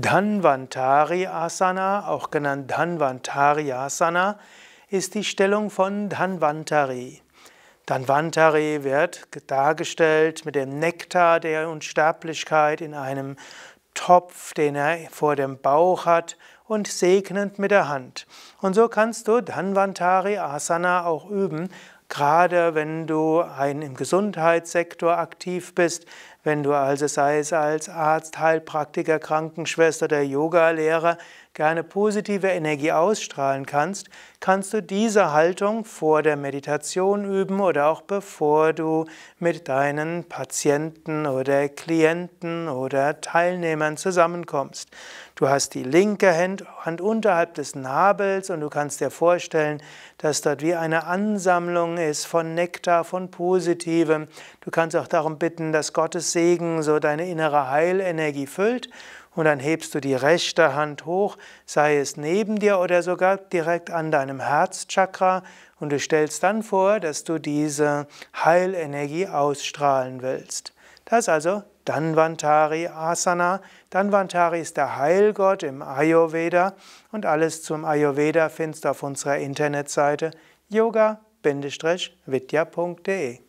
Dhanvantari Asana, auch genannt Dhanvantari Asana, ist die Stellung von Dhanvantari. Dhanvantari wird dargestellt mit dem Nektar der Unsterblichkeit in einem Topf, den er vor dem Bauch hat, und segnend mit der Hand. Und so kannst du Dhanvantari Asana auch üben, gerade wenn du im Gesundheitssektor aktiv bist, wenn du also, sei es als Arzt, Heilpraktiker, Krankenschwester oder Yogalehrer, gerne positive Energie ausstrahlen kannst, kannst du diese Haltung vor der Meditation üben oder auch bevor du mit deinen Patienten oder Klienten oder Teilnehmern zusammenkommst. Du hast die linke Hand unterhalb des Nabels und du kannst dir vorstellen, dass dort wie eine Ansammlung ist von Nektar, von Positivem. Du kannst auch darum bitten, dass Gottes Segen so deine innere Heilenergie füllt, und dann hebst du die rechte Hand hoch, sei es neben dir oder sogar direkt an deinem Herzchakra, und du stellst dann vor, dass du diese Heilenergie ausstrahlen willst. Das ist also Dhanvantari Asana. Dhanvantari ist der Heilgott im Ayurveda, und alles zum Ayurveda findest du auf unserer Internetseite yoga-vidya.de.